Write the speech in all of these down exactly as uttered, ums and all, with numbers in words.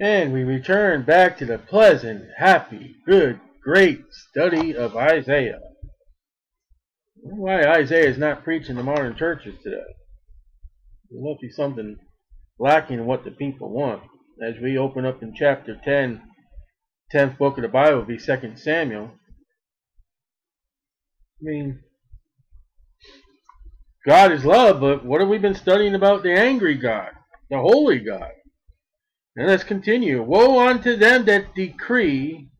And we return back to the pleasant, happy, good, great study of Isaiah. Why Isaiah is not preaching to modern churches today. There must be something lacking in what the people want. As we open up in chapter ten, tenth book of the Bible will be Second Samuel. I mean, God is love, but what have we been studying about the angry God, the holy God? And let's continue. Woe unto them that decree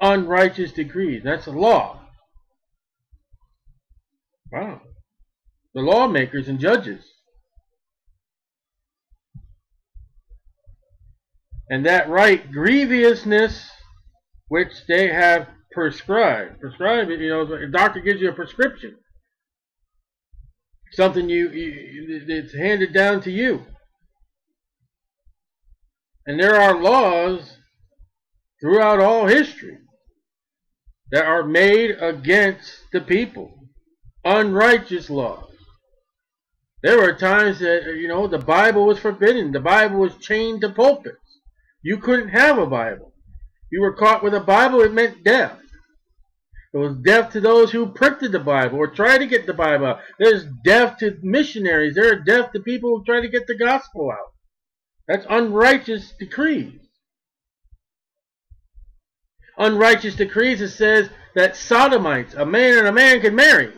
unrighteous decrees. That's the law. Wow. The lawmakers and judges. And that right grievousness which they have prescribed. Prescribed, you know, a doctor gives you a prescription. Something you, you it's handed down to you. And there are laws throughout all history that are made against the people. Unrighteous laws. There were times that, you know, the Bible was forbidden. The Bible was chained to pulpits. You couldn't have a Bible. You were caught with a Bible, it meant death. It was death to those who printed the Bible or tried to get the Bible out. There's death to missionaries. There are death to people who try to get the gospel out. That's unrighteous decrees. Unrighteous decrees, it says that sodomites, a man and a man can marry.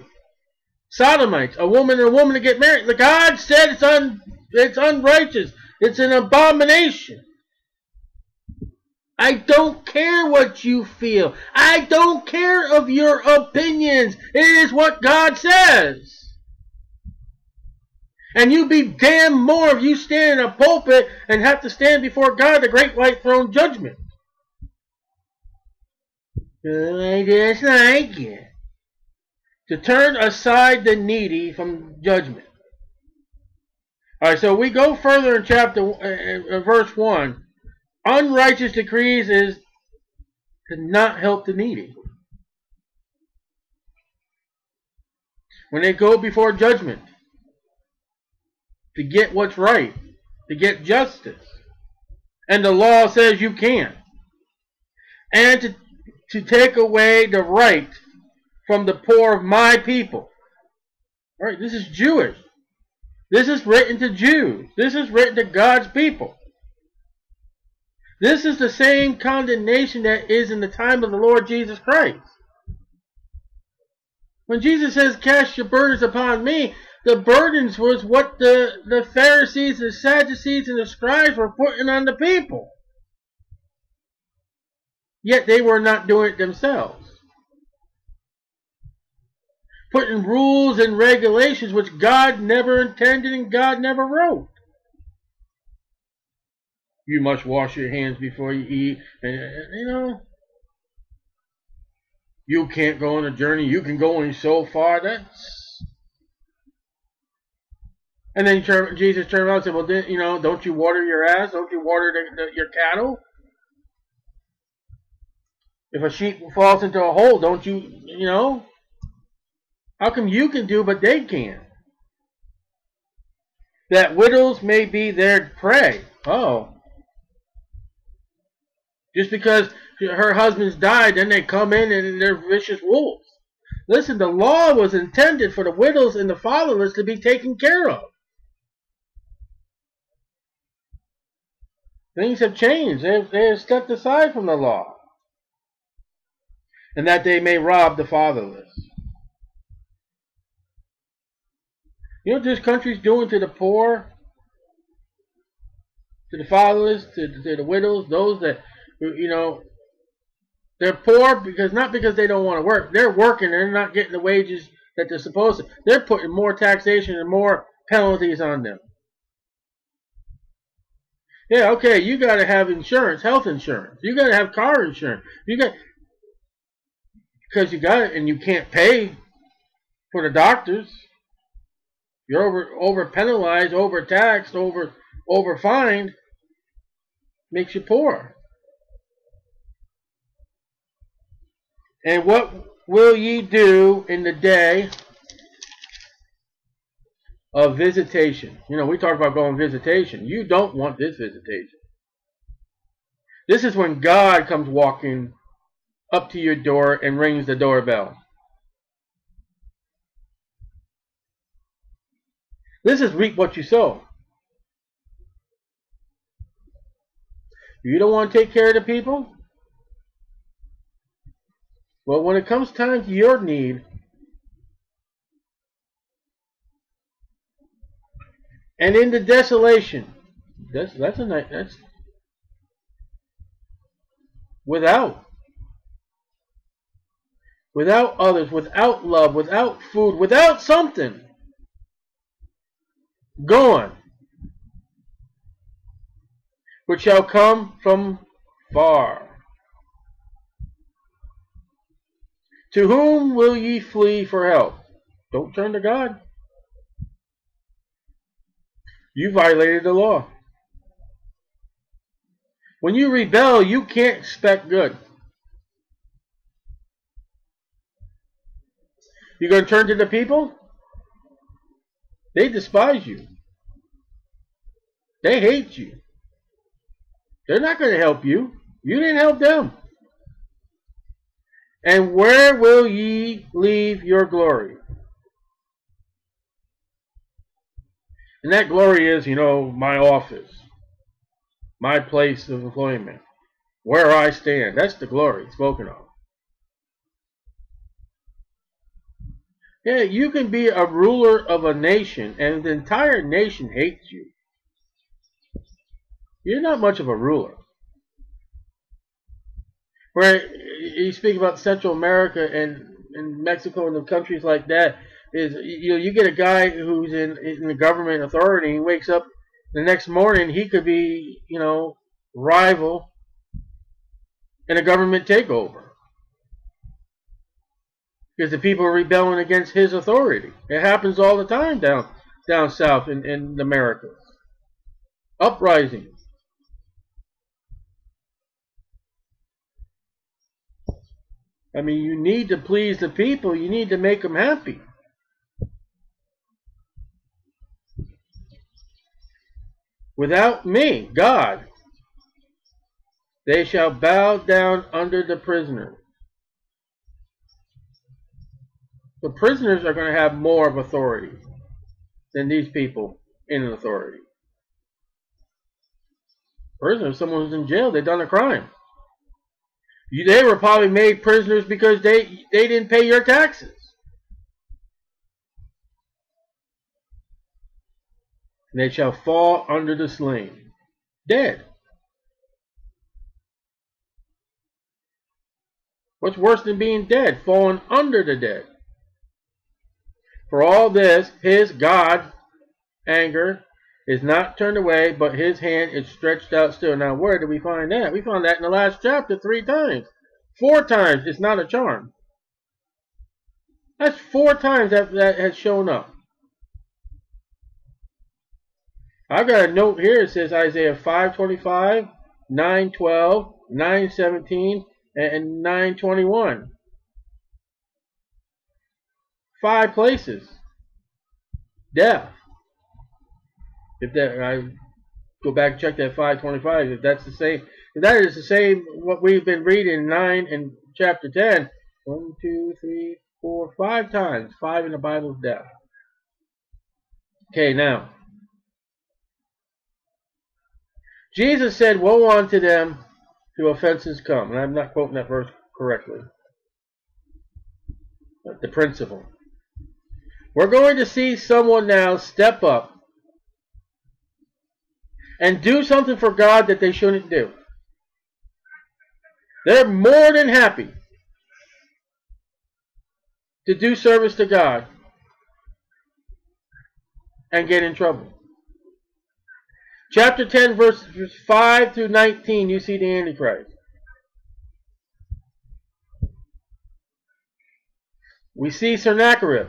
Sodomites, a woman and a woman to get married. Like God said, it's, un, it's unrighteous. It's an abomination. I don't care what you feel. I don't care of your opinions. It is what God says. And you be damned more if you stand in a pulpit and have to stand before God, the great white throne judgment. I just like it. To turn aside the needy from judgment. Alright, so we go further in chapter uh, verse one. Unrighteous decrees is to not help the needy. When they go before judgment. To get what's right, to get justice, and the law says you can, and to, to take away the right from the poor of my people. All right, this is Jewish. This is written to Jews. This is written to God's people. This is the same condemnation that is in the time of the Lord Jesus Christ. When Jesus says, "Cast your burdens upon me," the burdens was what the, the Pharisees, the Sadducees, and the scribes were putting on the people. Yet they were not doing it themselves. Putting rules and regulations which God never intended and God never wrote. You must wash your hands before you eat. And, you know, you can't go on a journey. You can go only so far. That's... And then Jesus turned around and said, well, then, you know, don't you water your ass? Don't you water the, the, your cattle? If a sheep falls into a hole, don't you, you know? How come you can do, but they can't? That widows may be their prey. Oh. Just because her husband's died, then they come in and they're vicious wolves. Listen, the law was intended for the widows and the fatherless to be taken care of. Things have changed. They have, they have stepped aside from the law. And that they may rob the fatherless. You know what this country's doing to the poor? To the fatherless, to, to the widows, those that, you know, they're poor because not because they don't want to work. They're working and they're not getting the wages that they're supposed to. They're putting more taxation and more penalties on them. Yeah, okay, you got to have insurance, health insurance. You got to have car insurance. You got because you got it and you can't pay for the doctors. You're over over penalized, over taxed, over over fined. Makes you poor. And what will ye do in the day of visitation? You know, we talk about going visitation. You don't want this visitation. This is when God comes walking up to your door and rings the doorbell. This is reap what you sow. You don't want to take care of the people? Well, when it comes time to your need, and in the desolation, that's that's a nice, that's without, without others, without love, without food, without something, gone, which shall come from far. To whom will ye flee for help? Don't turn to God. You violated the law. When you rebel, you can't expect good. You're going to turn to the people? They despise you. They hate you. They're not going to help you. You didn't help them. And where will ye leave your glory? And that glory is, you know, my office, my place of employment, where I stand. That's the glory spoken of. Yeah, you can be a ruler of a nation, and the entire nation hates you. You're not much of a ruler. Where you speak about Central America and, and Mexico and the countries like that, is you know, you get a guy who's in, in the government authority, he wakes up the next morning, he could be, you know, rival in a government takeover. Because the people are rebelling against his authority. It happens all the time down down south in, in America. Uprising. I mean, you need to please the people. You need to make them happy. Without me, God, they shall bow down under the prisoner. The prisoners are going to have more of authority than these people in authority. Prisoners, someone who's in jail, they've done a crime. You, they were probably made prisoners because they, they didn't pay your taxes. And they shall fall under the slain, dead. What's worse than being dead? Falling under the dead. For all this, his God, anger, is not turned away, but his hand is stretched out still. Now, where do we find that? We found that in the last chapter three times. Four times, it's not a charm. That's four times that, that has shown up. I've got a note here. It says Isaiah five twenty-five, nine twelve, nine seventeen, and nine twenty-one. Five places. Death. If that, I go back and check that five twenty-five. If that's the same, if that is the same what we've been reading nine and chapter ten. One, two, three, four, five times. Five in the Bible of death. Okay, now Jesus said, "Woe unto them who offenses come." And I'm not quoting that verse correctly. But the principle. We're going to see someone now step up and do something for God that they shouldn't do. They're more than happy to do service to God and get in trouble. Chapter ten, verses five through nineteen, you see the Antichrist. We see Sennacherib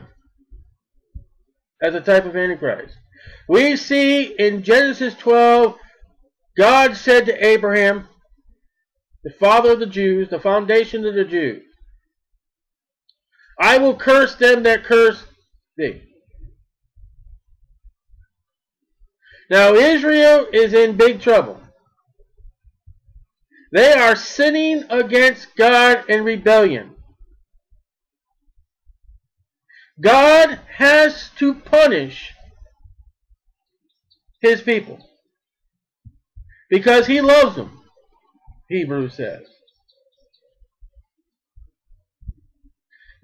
as a type of Antichrist. We see in Genesis twelve, God said to Abraham, the father of the Jews, the foundation of the Jews, "I will curse them that curse thee." Now Israel is in big trouble. They are sinning against God in rebellion. God has to punish his people because he loves them, Hebrews says.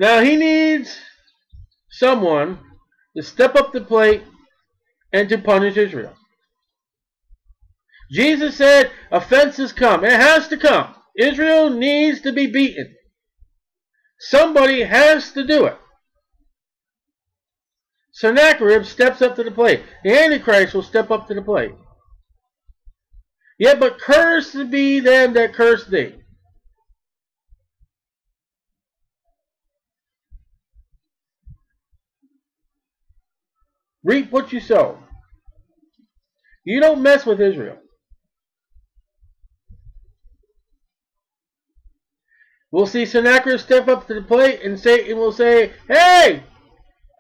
Now he needs someone to step up the plate and to punish Israel. Jesus said offenses come. It has to come. Israel needs to be beaten. Somebody has to do it. Sennacherib steps up to the plate. The Antichrist will step up to the plate. Yet, but cursed be them that curse thee. Reap what you sow. You don't mess with Israel. We'll see Sennacherib step up to the plate and say, and will say, "Hey!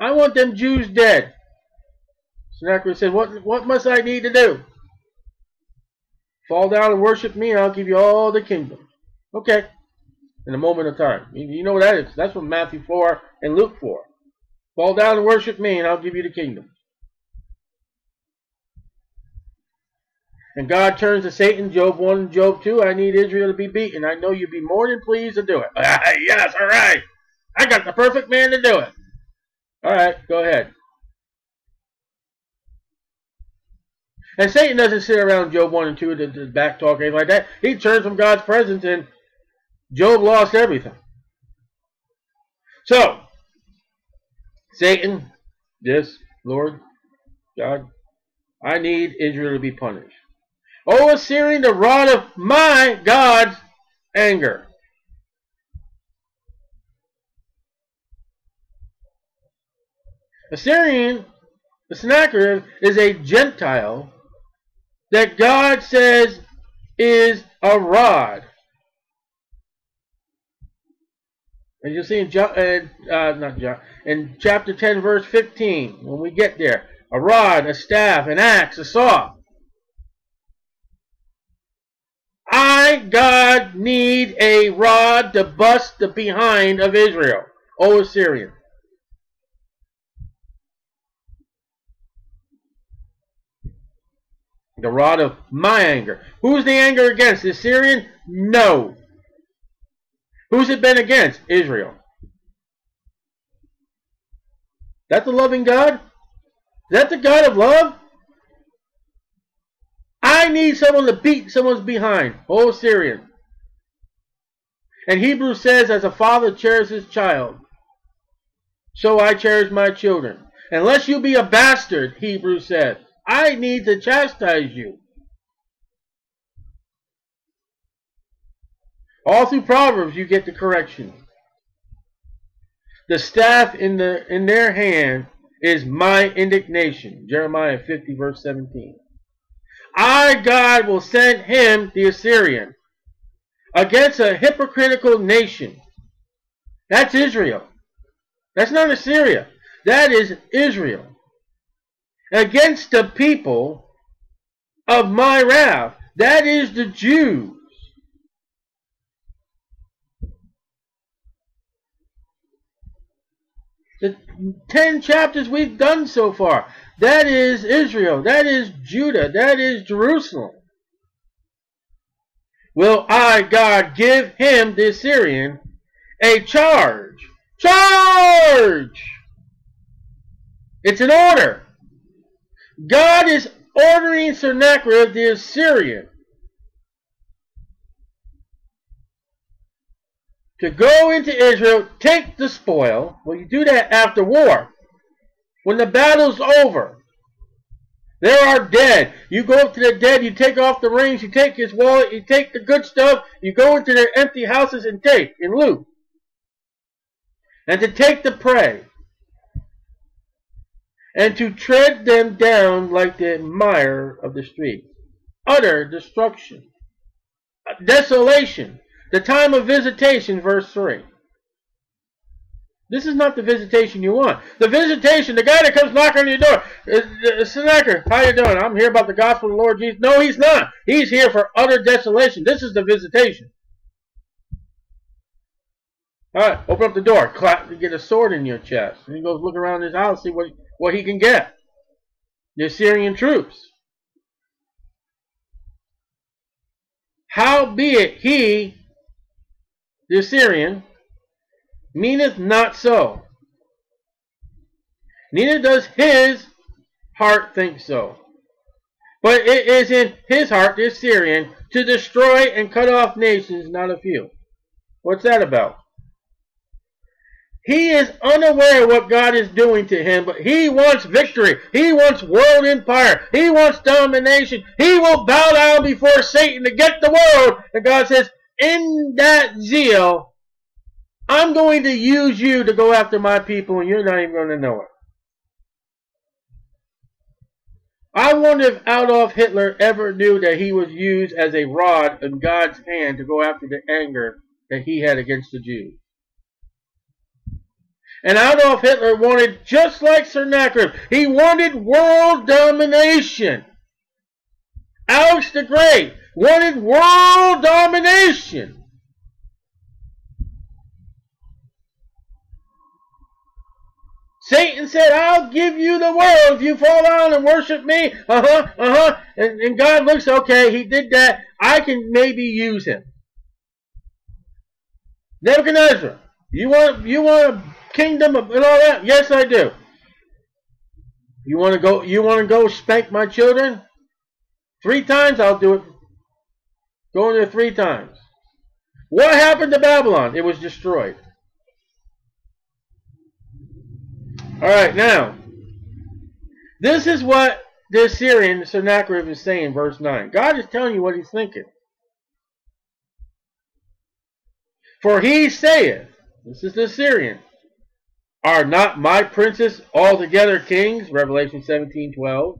I want them Jews dead." Sennacherib said, what, what must I need to do? Fall down and worship me and I'll give you all the kingdom. Okay. In a moment of time. You know what that is. That's what Matthew four and Luke four. Fall down and worship me and I'll give you the kingdom. And God turns to Satan, Job one and Job two. I need Israel to be beaten. I know you'd be more than pleased to do it. Yes, all right. I got the perfect man to do it. All right, go ahead. And Satan doesn't sit around Job one and two to, to back talk or anything like that. He turns from God's presence and Job lost everything. So, Satan, this, Lord, God, I need Israel to be punished. O Assyrian, the rod of my God's anger. Assyrian, the Sennacherib, is a Gentile that God says is a rod. And you'll see in, John, uh, not John, in chapter ten, verse fifteen, when we get there, a rod, a staff, an axe, a saw. I, God, need a rod to bust the behind of Israel, O Assyrian. The rod of my anger. Who's the anger against? The Assyrian? No. Who's it been against? Israel. That's a loving God? Is that the God of love? I need someone to beat someone's behind. Oh, Assyrian. And Hebrews says, as a father cherishes his child, so I cherish my children. Unless you be a bastard, Hebrews says, I need to chastise you. All through Proverbs you get the correction. The staff in the in their hand is my indignation. Jeremiah fifty verse seventeen. I, God, will send him, the Assyrian, against a hypocritical nation. That's Israel. That's not Assyria. That is Israel. Against the people of my wrath, that is the Jews. The ten chapters we've done so far, that is Israel, that is Judah, that is Jerusalem. Will I, God, give him, the Assyrian, a charge? Charge! It's an order. God is ordering Sennacherib, the Assyrian, to go into Israel, take the spoil. Well, you do that after war. When the battle's over, there are dead. You go up to the dead, you take off the rings, you take his wallet, you take the good stuff, you go into their empty houses and take, and loot. And to take the prey. And to tread them down like the mire of the street. Utter destruction. Desolation. The time of visitation, verse three. This is not the visitation you want. The visitation, the guy that comes knocking on your door, Sennacherib, how you doing? I'm here about the gospel of the Lord Jesus. No, he's not. He's here for utter desolation. This is the visitation. All right, open up the door. Clap to get a sword in your chest. And he goes look around his house, see what, what he can get. The Assyrian troops. Howbeit he, the Assyrian, meaneth not so, neither does his heart think so. But it is in his heart, the Assyrian, to destroy and cut off nations, not a few. What's that about? He is unaware of what God is doing to him, but he wants victory. He wants world empire. He wants domination. He will bow down before Satan to get the world. And God says, in that zeal, I'm going to use you to go after my people, and you're not even going to know it. I wonder if Adolf Hitler ever knew that he was used as a rod in God's hand to go after the anger that he had against the Jews. And Adolf Hitler wanted, just like Sennacherib, he wanted world domination. Alex the Great wanted world domination. Satan said, I'll give you the world if you fall down and worship me. Uh-huh, uh-huh. And, and God looks, okay, he did that. I can maybe use him. Nebuchadnezzar, you want, you want to... kingdom and all that? Yes, I do. You want to go? You want to go spank my children? Three times, I'll do it. Go in there three times. What happened to Babylon? It was destroyed. All right, now this is what the Assyrian Sennacherib is saying, verse nine. God is telling you what he's thinking. For he saith, this is the Assyrian, are not my princes altogether kings? Revelation seventeen twelve.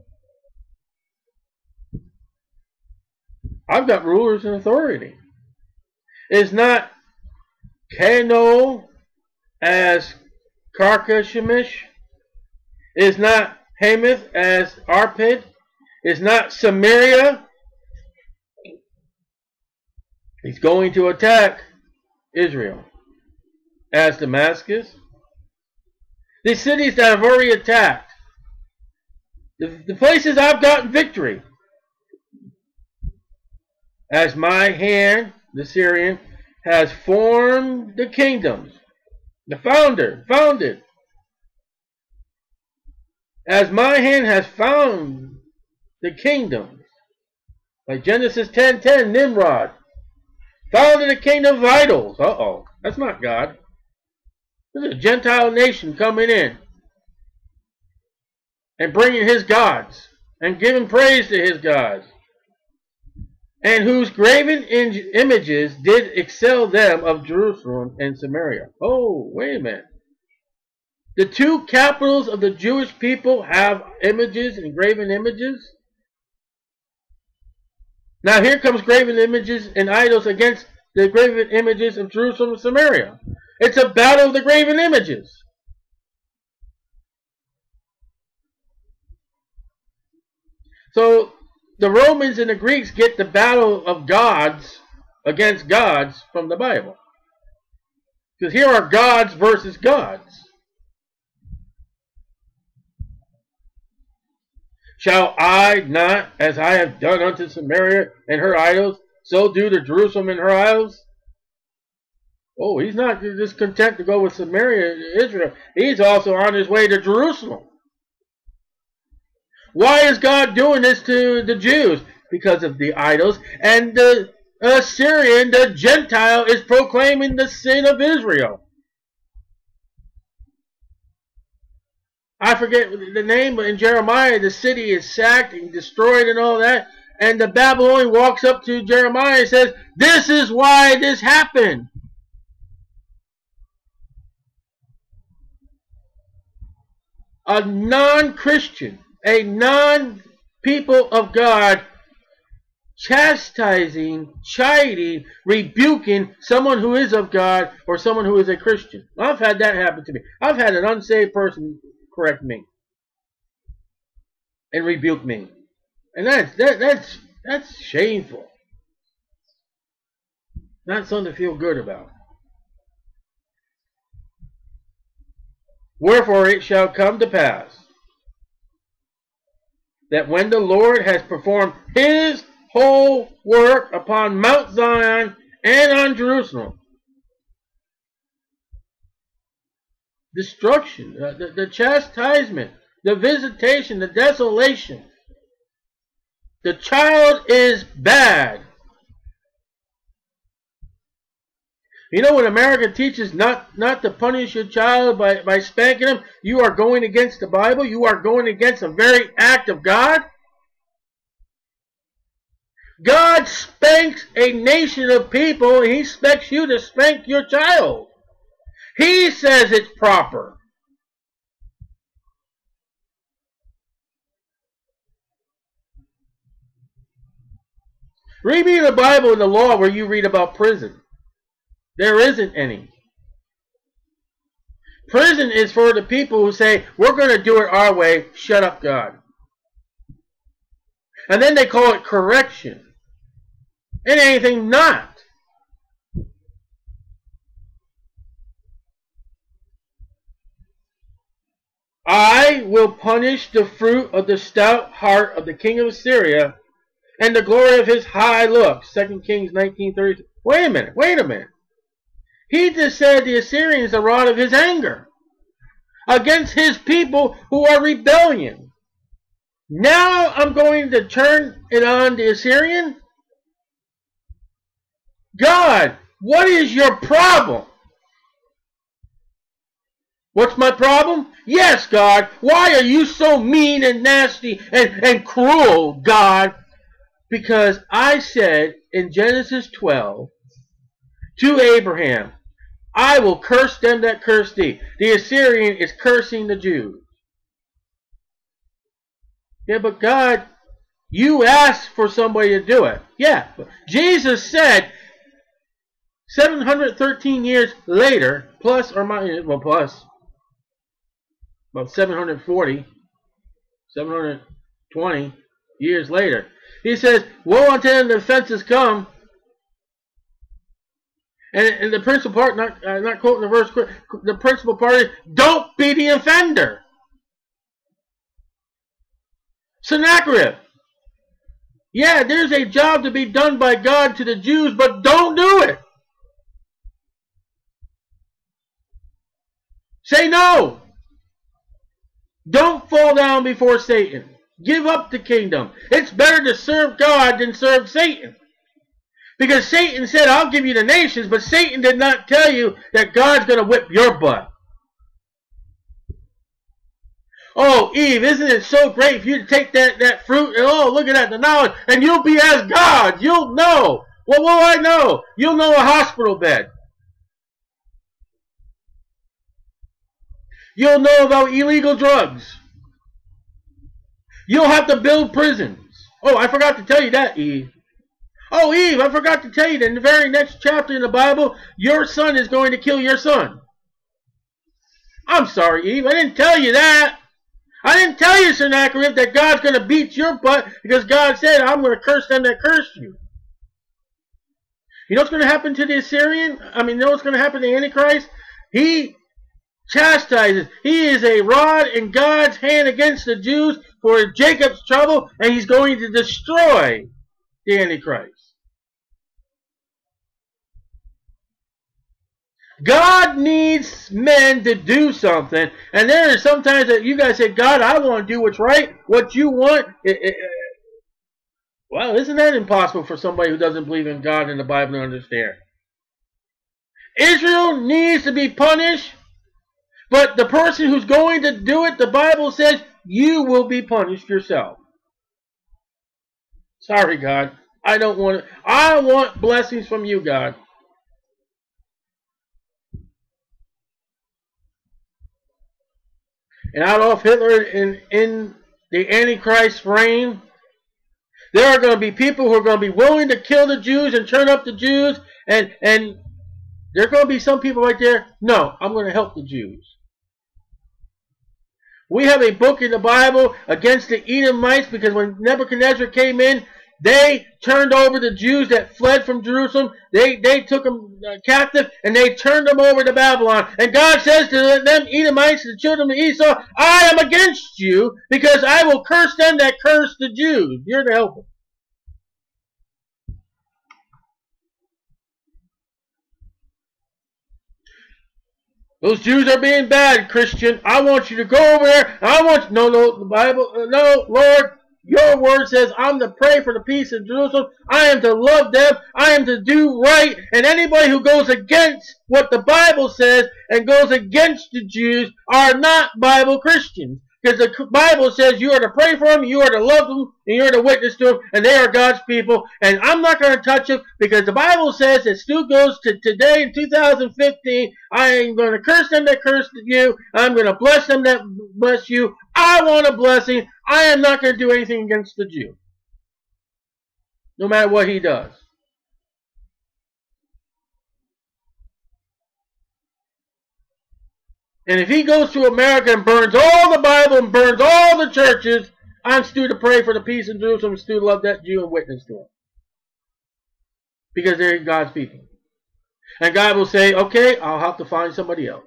I've got rulers and authority. Is not Kano as Karkashemish? Is not Hamath as Arpid? Is not Samaria? He's going to attack Israel as Damascus. The cities that I've already attacked. The, the places I've gotten victory. As my hand, the Syrian, has formed the kingdoms. The founder, founded. As my hand has found the kingdoms. Like Genesis ten ten, Nimrod. Founded a kingdom of idols. Uh-oh, that's not God. This is a Gentile nation coming in and bringing his gods and giving praise to his gods, and whose graven images did excel them of Jerusalem and Samaria. Oh, wait a minute. The two capitals of the Jewish people have images and graven images? Now here comes graven images and idols against the graven images of Jerusalem and Samaria. It's a battle of the graven images. So the Romans and the Greeks get the battle of gods against gods from the Bible. Because here are gods versus gods. Shall I not, as I have done unto Samaria and her idols, so do to Jerusalem and her idols? Oh, he's not just content to go with Samaria and Israel. He's also on his way to Jerusalem. Why is God doing this to the Jews? Because of the idols. And the Assyrian, the Gentile, is proclaiming the sin of Israel. I forget the name, but in Jeremiah, the city is sacked and destroyed and all that. And the Babylonian walks up to Jeremiah and says, this is why this happened. A non-Christian, a non-people of God chastising, chiding, rebuking someone who is of God or someone who is a Christian. I've had that happen to me. I've had an unsaved person correct me and rebuke me. And that's, that, that's, that's shameful. Not something to feel good about. Wherefore it shall come to pass that when the Lord has performed his whole work upon Mount Zion and on Jerusalem, destruction, uh, the, the chastisement, the visitation, the desolation, the child is bad. You know, when America teaches not, not to punish your child by, by spanking them, you are going against the Bible. You are going against the very act of God. God spanks a nation of people, and he expects you to spank your child. He says it's proper. Read me the Bible and the law where you read about prison. There isn't any. Prison is for the people who say, we're going to do it our way, shut up God. And then they call it correction. It ain't anything not. I will punish the fruit of the stout heart of the king of Assyria and the glory of his high look. Second Kings nineteen thirty-two. Wait a minute, wait a minute. He just said the Assyrians the rod of his anger against his people who are rebellion. Now I'm going to turn it on the Assyrian? God, what is your problem? What's my problem? Yes, God. Why are you so mean and nasty and, and cruel, God? Because I said in Genesis twelve to Abraham, I will curse them that curse thee. The Assyrian is cursing the Jews. Yeah, but God, you asked for somebody to do it. Yeah, but Jesus said seven hundred thirteen years later, plus or minus, well, plus, about seven hundred forty, seven hundred twenty years later, he says, woe unto them the offenses come. And the principal part, not, uh, not quoting the verse, the principal part is, don't be the offender. Sennacherib. Yeah, there's a job to be done by God to the Jews, but don't do it. Say no. Don't fall down before Satan. Give up the kingdom. It's better to serve God than serve Satan. Because Satan said, I'll give you the nations, but Satan did not tell you that God's going to whip your butt. Oh, Eve, isn't it so great for you to take that, that fruit, and oh, look at that, the knowledge, and you'll be as God. You'll know. What will I know? You'll know a hospital bed. You'll know about illegal drugs. You'll have to build prisons. Oh, I forgot to tell you that, Eve. Oh, Eve, I forgot to tell you that in the very next chapter in the Bible, your son is going to kill your son. I'm sorry, Eve, I didn't tell you that. I didn't tell you, Sennacherib, that God's going to beat your butt because God said, I'm going to curse them that curse you. You know what's going to happen to the Assyrian? I mean, you know what's going to happen to the Antichrist? He chastises. He is a rod in God's hand against the Jews for Jacob's trouble, and he's going to destroy the Antichrist. God needs men to do something, and there is sometimes that you guys say, God, I want to do what's right, what you want. It, it, it. Well, isn't that impossible for somebody who doesn't believe in God and the Bible to understand? Israel needs to be punished, but the person who's going to do it, the Bible says, you will be punished yourself. Sorry, God. I don't want it. I want blessings from you, God. And Adolf Hitler in, in the Antichrist's reign, There are going to be people who are going to be willing to kill the Jews and turn up the Jews. And, and there are going to be some people right there, no, I'm going to help the Jews. We have a book in the Bible against the Edomites, because when Nebuchadnezzar came in, they turned over the Jews that fled from Jerusalem. They, they took them captive, and they turned them over to Babylon. And God says to them, Edomites, the children of Esau, I am against you, because I will curse them that curse the Jews. You're to help them. Those Jews are being bad, Christian. I want you to go over there. I want you, no, no, the Bible, no, Lord. Your word says I'm to pray for the peace of Jerusalem. I am to love them. I am to do right. And anybody who goes against what the Bible says and goes against the Jews are not Bible Christians. Because the Bible says you are to pray for them, you are to love them, and you are to witness to them, and they are God's people. And I'm not going to touch them, because the Bible says it still goes to today in two thousand fifteen. I am going to curse them that curse you. I'm going to bless them that bless you. I want a blessing. I am not going to do anything against the Jew, no matter what he does. And if he goes to America and burns all the Bible and burns all the churches, I'm still to pray for the peace in Jerusalem and still love that Jew and witness to him. Because they're God's people. And God will say, okay, I'll have to find somebody else.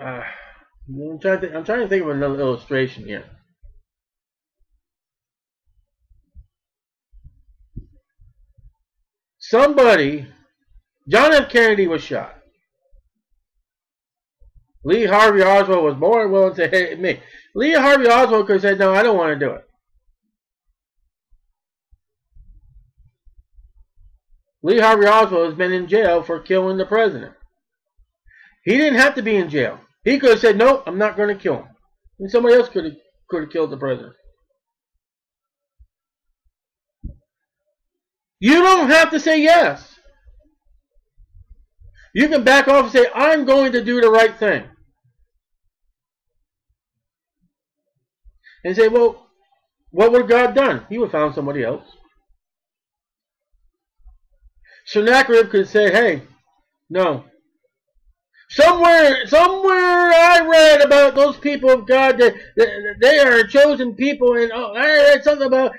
Ah. Uh, I'm trying, to I'm trying to think of another illustration here. Somebody, John F. Kennedy was shot. Lee Harvey Oswald was more willing to hit me. Lee Harvey Oswald could have said, no, I don't want to do it. Lee Harvey Oswald has been in jail for killing the president. He didn't have to be in jail. He could have said, no, I'm not going to kill him. And somebody else could have, could have killed the president. You don't have to say yes. You can back off and say, I'm going to do the right thing. And say, well, what would God have done? He would have found somebody else. Sennacherib could say, hey, no. Somewhere, somewhere I read about those people of God that, that they are a chosen people, and oh, I read something about,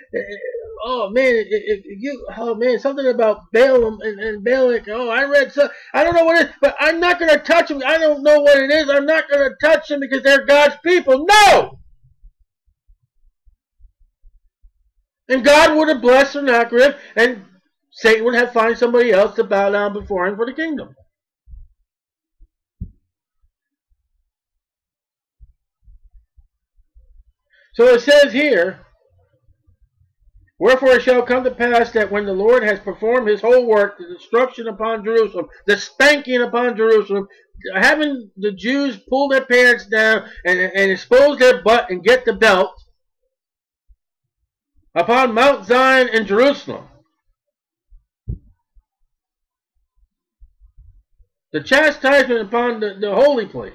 oh man, if, if you, oh man, something about Balaam and, and Balak. Oh, I read some, I don't know what it is, but I'm not going to touch them. I don't know what it is. I'm not going to touch them because they're God's people. No! And God would have blessed Sennacherib, and Satan would have found somebody else to bow down before him for the kingdom. So it says here, wherefore it shall come to pass that when the Lord has performed his whole work, the destruction upon Jerusalem, the spanking upon Jerusalem, having the Jews pull their pants down and, and expose their butt and get the belt, upon Mount Zion and Jerusalem, the chastisement upon the, the holy place,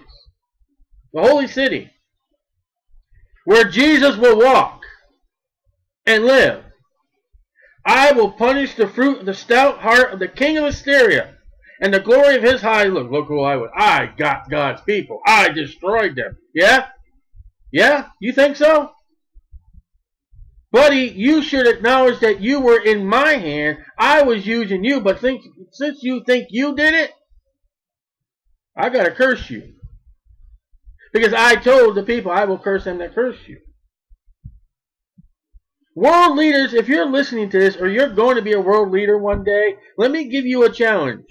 the holy city, where Jesus will walk and live. I will punish the fruit of the stout heart of the king of Assyria, and the glory of his high look. Look who I was. I got God's people. I destroyed them. Yeah? Yeah? You think so? Buddy, you should acknowledge that you were in my hand. I was using you, but think, since you think you did it, I got to curse you. Because I told the people, I will curse them that curse you. World leaders, if you're listening to this, or you're going to be a world leader one day, let me give you a challenge.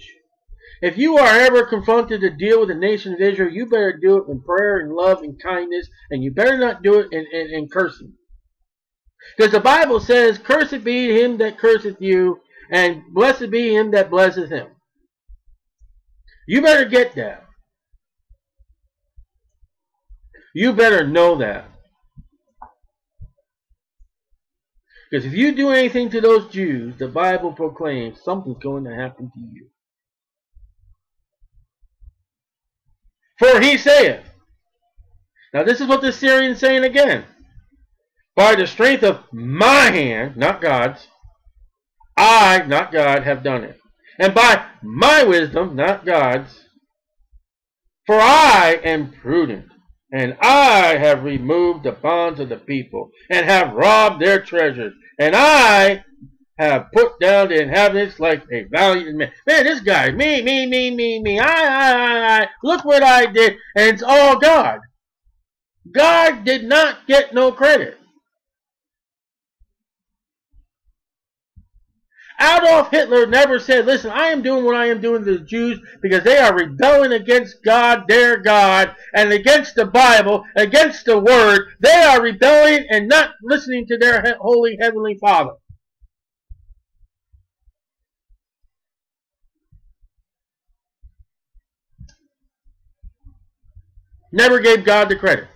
If you are ever confronted to deal with the nation of Israel, you better do it in prayer and love and kindness, and you better not do it in, in, in cursing. Because the Bible says, cursed be him that curseth you, and blessed be him that blesseth him. You better get that. You better know that. Because if you do anything to those Jews, the Bible proclaims something's going to happen to you. For he saith. Now this is what the Syrian's saying again. By the strength of my hand, not God's, I, not God, have done it. And by my wisdom, not God's, for I am prudent, and I have removed the bonds of the people, and have robbed their treasures, and I have put down the inhabitants like a valiant man. Man, this guy, me, me, me, me, me, I, I, I, I, look what I did, and it's all God. God did not get no credit. Adolf Hitler never said, listen, I am doing what I am doing to the Jews because they are rebelling against God, their God, and against the Bible, against the Word. They are rebelling and not listening to their Holy Heavenly Father. Never gave God the credit.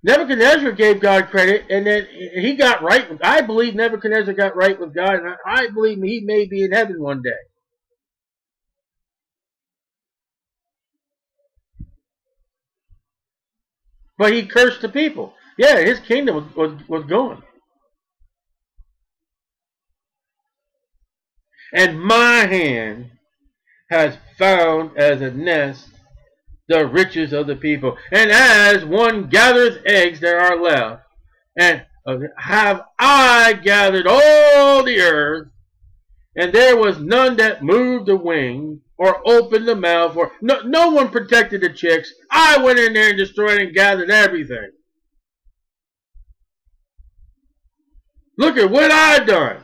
Nebuchadnezzar gave God credit, and then he got right. With, I believe Nebuchadnezzar got right with God, and I, I believe he may be in heaven one day. But he cursed the people. Yeah, his kingdom was, was, was gone. And my hand has found as a nest the riches of the people, and as one gathers eggs there are left, and have I gathered all the earth, and there was none that moved a wing or opened the mouth, or no, no one protected the chicks. I went in there and destroyed and gathered everything. Look at what I've done.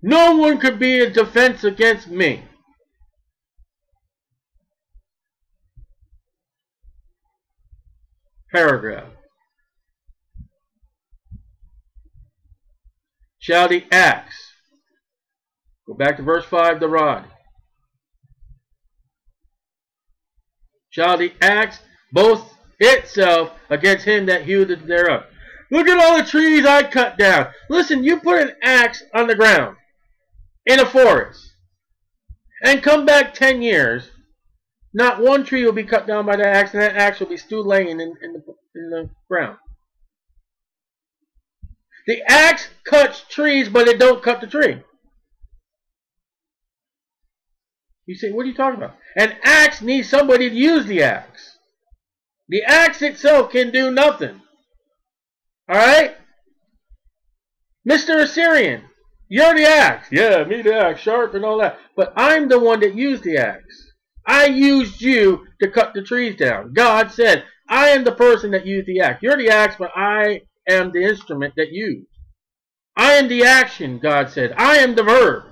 No one could be in defense against me. Paragraph. Shall the axe, go back to verse five, the rod. Shall the axe boast itself against him that hewed it thereof? Look at all the trees I cut down. Listen, you put an axe on the ground. In a forest, and come back ten years, not one tree will be cut down by that axe, and that axe will be still laying in, in, the, in the ground. The axe cuts trees, but it don't cut the tree. You say, what are you talking about? An axe needs somebody to use the axe. The axe itself can do nothing. All right, Mister Assyrian. You're the axe. Yeah, me the axe, sharp and all that. But I'm the one that used the axe. I used you to cut the trees down. God said, I am the person that used the axe. You're the axe, but I am the instrument that used. I am the action, God said. I am the verb.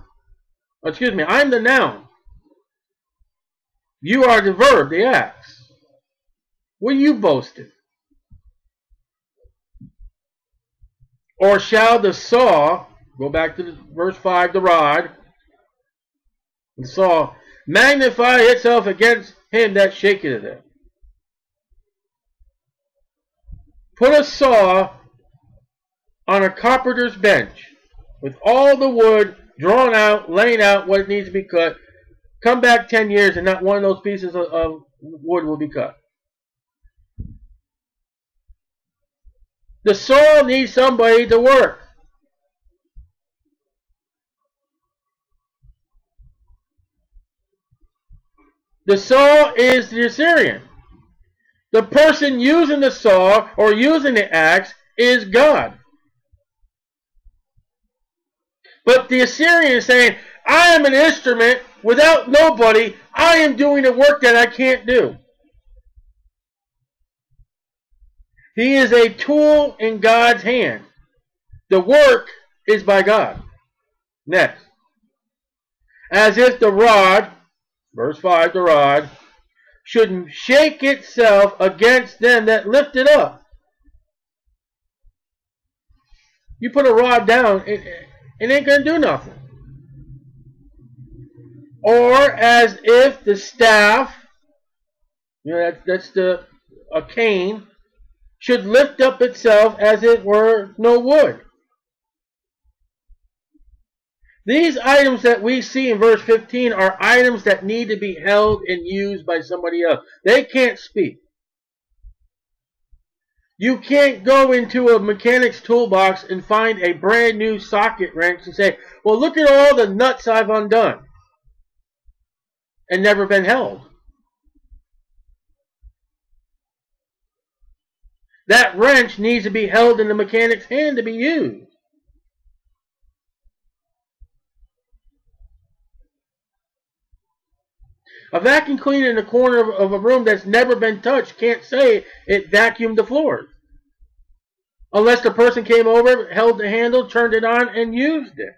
Excuse me, I'm the noun. You are the verb, the axe. What you boasted? Or shall the saw... Go back to the, verse five, the rod. And saw, magnify itself against him that shaketh it. Put a saw on a carpenter's bench with all the wood drawn out, laying out what needs to be cut. Come back ten years and not one of those pieces of, of wood will be cut. The saw needs somebody to work. The saw is the Assyrian. The person using the saw or using the axe is God. But the Assyrian is saying, I am an instrument without nobody. I am doing the work that I can't do. He is a tool in God's hand. The work is by God. Next. As if the rod... Verse five, the rod, should shake itself against them that lift it up. You put a rod down, it, it ain't going to do nothing. Or as if the staff You know, that's, that's the a cane should lift up itself as it were no wood. These items that we see in verse fifteen are items that need to be held and used by somebody else. They can't speak. You can't go into a mechanic's toolbox and find a brand new socket wrench and say, well, look at all the nuts I've undone, and never been held. That wrench needs to be held in the mechanic's hand to be used. A vacuum cleaner in the corner of a room that's never been touched can't say it vacuumed the floors, unless the person came over, held the handle, turned it on, and used it.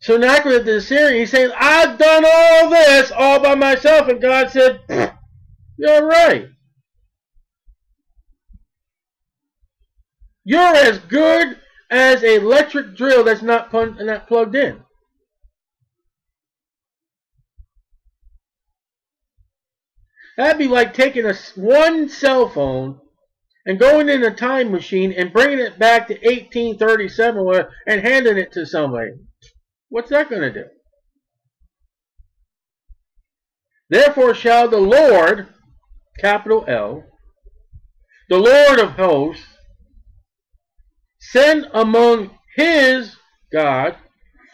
So Sennacherib the Assyrian, he's saying, I've done all this all by myself. And God said, you're right. You're as good as an electric drill that's not, not plugged in. That'd be like taking a, one cell phone and going in a time machine and bringing it back to eighteen thirty-seven and handing it to somebody. What's that going to do? Therefore shall the Lord, capital L, the Lord of hosts, send among his, God,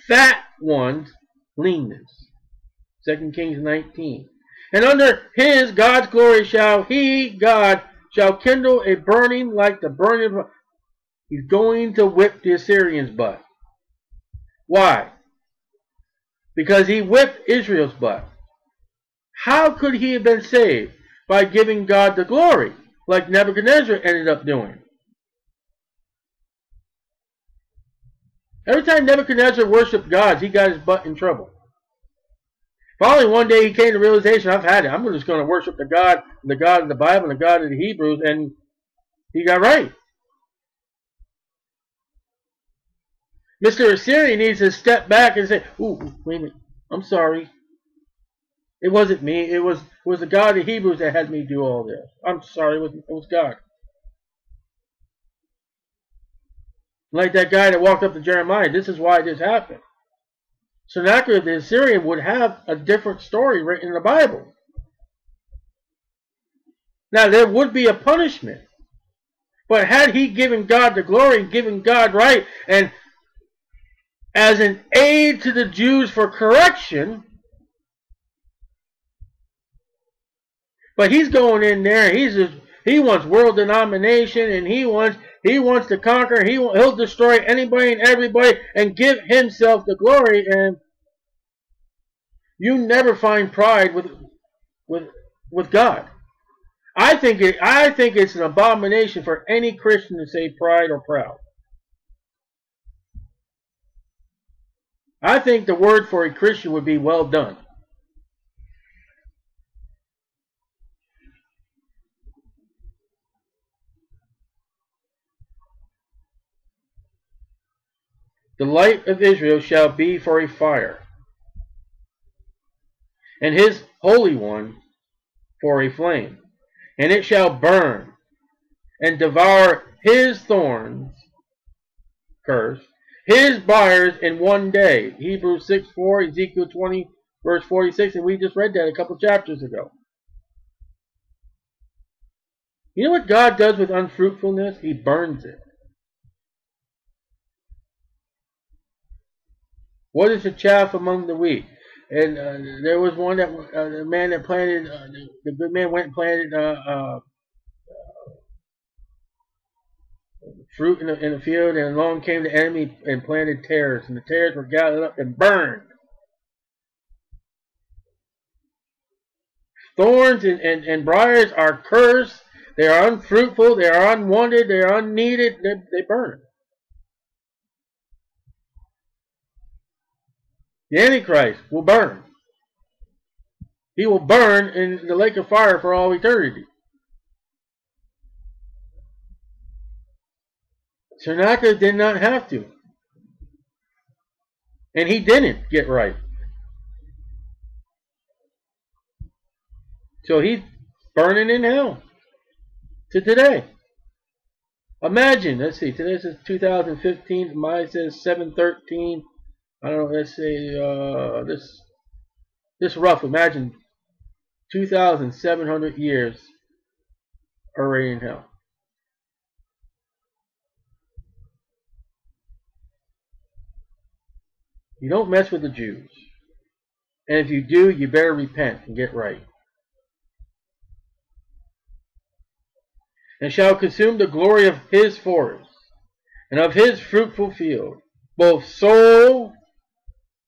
fat ones, leanness. Second Kings nineteen. And under his, God's glory, shall he, God, shall kindle a burning like the burning of... He's going to whip the Assyrians' butt. Why? Because he whipped Israel's butt. How could he have been saved? By giving God the glory, like Nebuchadnezzar ended up doing. Every time Nebuchadnezzar worshipped gods, he got his butt in trouble. Finally, one day he came to the realization, I've had it. I'm just going to worship the God, the God of the Bible, and the God of the Hebrews, and he got right. Mister Assyrian needs to step back and say, ooh, wait a minute, I'm sorry. It wasn't me. It was, it was the God of the Hebrews that had me do all this. I'm sorry, it was, it was God. Like that guy that walked up to Jeremiah, this is why this happened. Sennacherib the Assyrian would have a different story written in the Bible. Now, there would be a punishment. But had he given God the glory, given God right, and as an aid to the Jews for correction, but he's going in there, he's just, he wants world domination, and he wants... He wants to conquer. He will, he'll destroy anybody and everybody and give himself the glory. And you never find pride with with with God. I think it, I think it's an abomination for any Christian to say pride or proud. I think the word for a Christian would be well done. The light of Israel shall be for a fire, and his Holy One for a flame. And it shall burn and devour his thorns, curse, his briars in one day. Hebrews six four, Ezekiel twenty, verse forty-six, and we just read that a couple chapters ago. You know what God does with unfruitfulness? He burns it. What is the chaff among the wheat? And uh, there was one that uh, the man that planted, uh, the, the good man went and planted uh, uh, fruit in the, in the field, and along came the enemy and planted tares, and the tares were gathered up and burned. Thorns and, and, and briars are cursed. They are unfruitful. They are unwanted. They are unneeded. They, they burn. The Antichrist will burn. He will burn in the lake of fire for all eternity. Sennacherib did not have to. And he didn't get right. So he's burning in hell to today. Imagine, let's see, today is two thousand fifteen, mine says seven thirteen, I don't know, let's say, uh, this, this rough, imagine two thousand seven hundred years already in hell. You don't mess with the Jews. And if you do, you better repent and get right. And shall consume the glory of his forest, and of his fruitful field, both soul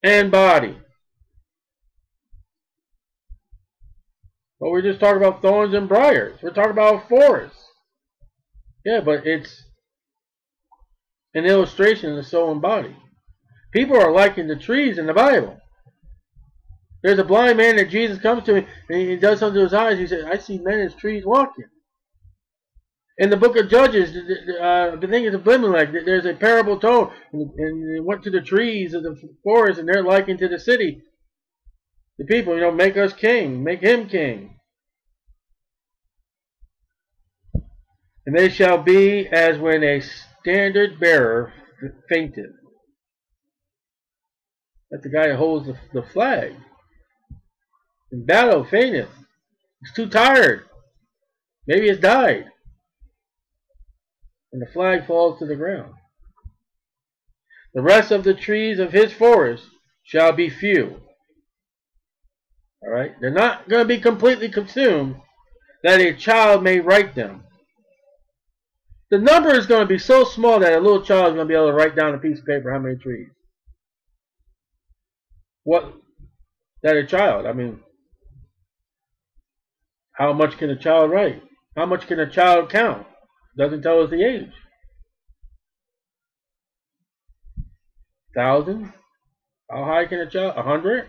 and body. But we're just talking about thorns and briars. We're talking about forests. Yeah, but it's an illustration of the soul and body. People are liking the trees in the Bible. There's a blind man that Jesus comes to, and he does something to his eyes. He says, I see men as trees walking. In the book of Judges, uh, the thing is Abimelech, there's a parable told, and, and they went to the trees of the forest, and they're likened to the city. The people, you know, make us king, make him king. And they shall be as when a standard bearer fainted. That's the guy that holds the, the flag. In battle, fainteth. He's too tired. Maybe he's died. And the flag falls to the ground. The rest of the trees of his forest shall be few. Alright? They're not going to be completely consumed, that a child may write them. The number is going to be so small that a little child is going to be able to write down a piece of paper how many trees. What? That a child? I mean, how much can a child write? How much can a child count? Doesn't tell us the age. Thousand? How high can a child? A hundred?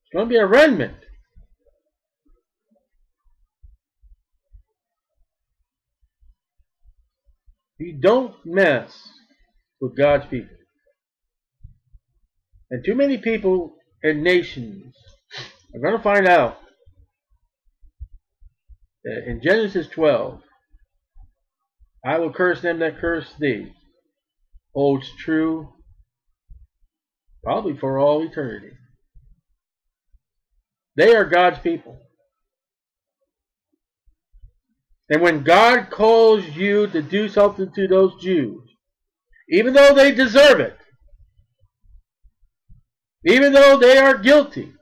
It's going to be a remnant. You don't mess with God's people. And too many people and nations are going to find out in Genesis twelve, I will curse them that curse thee, holds true probably for all eternity. They are God's people. And when God calls you to do something to those Jews, even though they deserve it, even though they are guilty,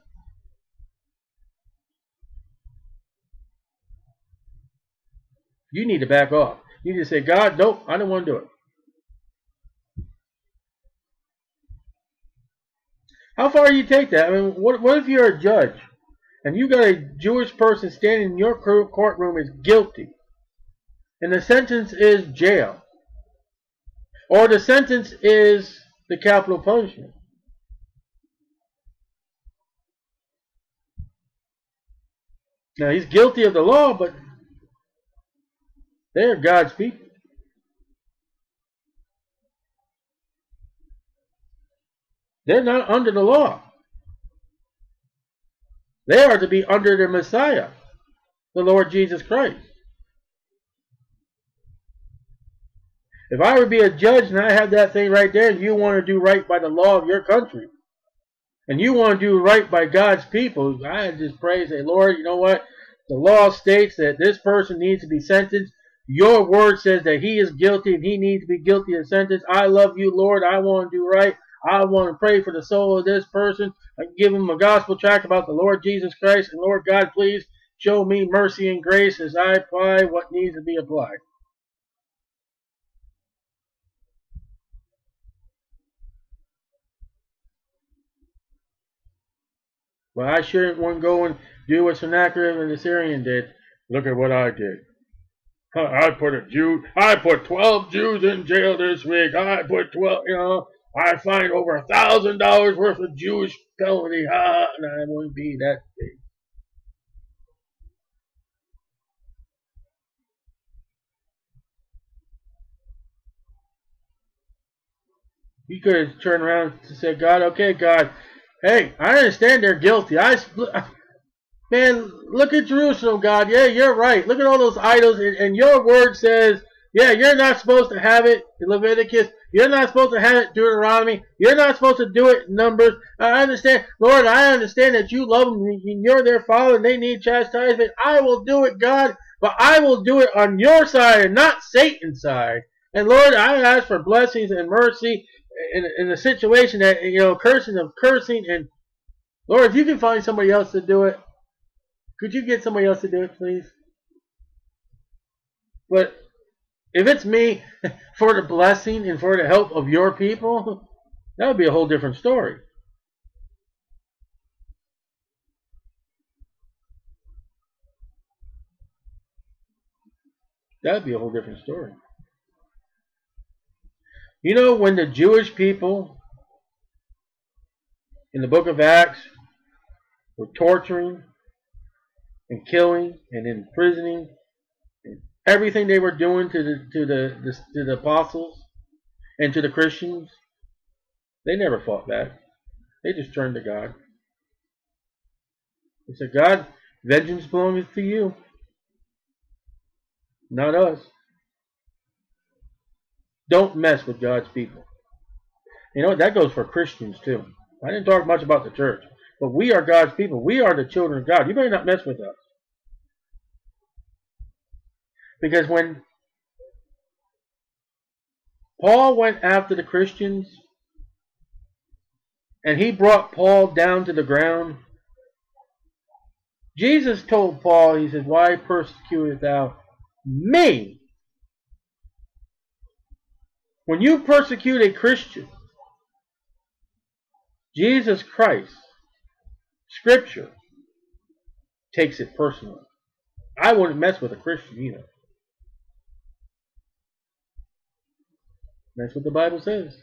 you need to back off. You need to say, God, nope, I don't want to do it. How far do you take that? I mean, what, what if you're a judge and you got a Jewish person standing in your courtroom is guilty and the sentence is jail or the sentence is the capital punishment? Now, he's guilty of the law, but they are God's people. They're not under the law. They are to be under the Messiah, the Lord Jesus Christ. If I would be a judge and I had that thing right there, and you want to do right by the law of your country, and you want to do right by God's people, I just pray and say, Lord, you know what? The law states that this person needs to be sentenced. Your word says that he is guilty and he needs to be guilty of sentence. I love you, Lord. I want to do right. I want to pray for the soul of this person. I give him a gospel tract about the Lord Jesus Christ. And Lord God, please show me mercy and grace as I apply what needs to be applied. Well, I shouldn't want to go and do what Sennacherib and the Syrian did. Look at what I did. I put a Jew, I put twelve Jews in jail this week. I put twelve, you know, I fined over a thousand dollars worth of Jewish penalty. Ah, and I wouldn't be that big. You could turn around and say, God, okay, God, Hey, I understand they're guilty. I, man, look at Jerusalem, God. Yeah, you're right. Look at all those idols. And, and your word says, yeah, you're not supposed to have it in Leviticus. You're not supposed to have it in Deuteronomy. You're not supposed to do it in Numbers. I understand. Lord, I understand that you love them and you're their father and they need chastisement. I will do it, God. But I will do it on your side and not Satan's side. And Lord, I ask for blessings and mercy in, in a situation that, you know, cursing of cursing. And Lord, if you can find somebody else to do it, could you get somebody else to do it, please? But if it's me, for the blessing and for the help of your people, that would be a whole different story. That would be a whole different story. You know, when the Jewish people in the book of Acts were torturing and killing and imprisoning and everything they were doing to the, to the, the, to the apostles and to the Christians, they never fought back. They just turned to God. They said, God, vengeance belongs to you, not us. Don't mess with God's people. You know, that goes for Christians too. I didn't talk much about the church, but we are God's people. We are the children of God. You better not mess with us. Because when Paul went after the Christians and he brought Paul down to the ground, Jesus told Paul, he said, why persecutest thou me? When you persecute a Christian, Jesus Christ, Scripture, takes it personally. I wouldn't mess with a Christian either. That's what the Bible says.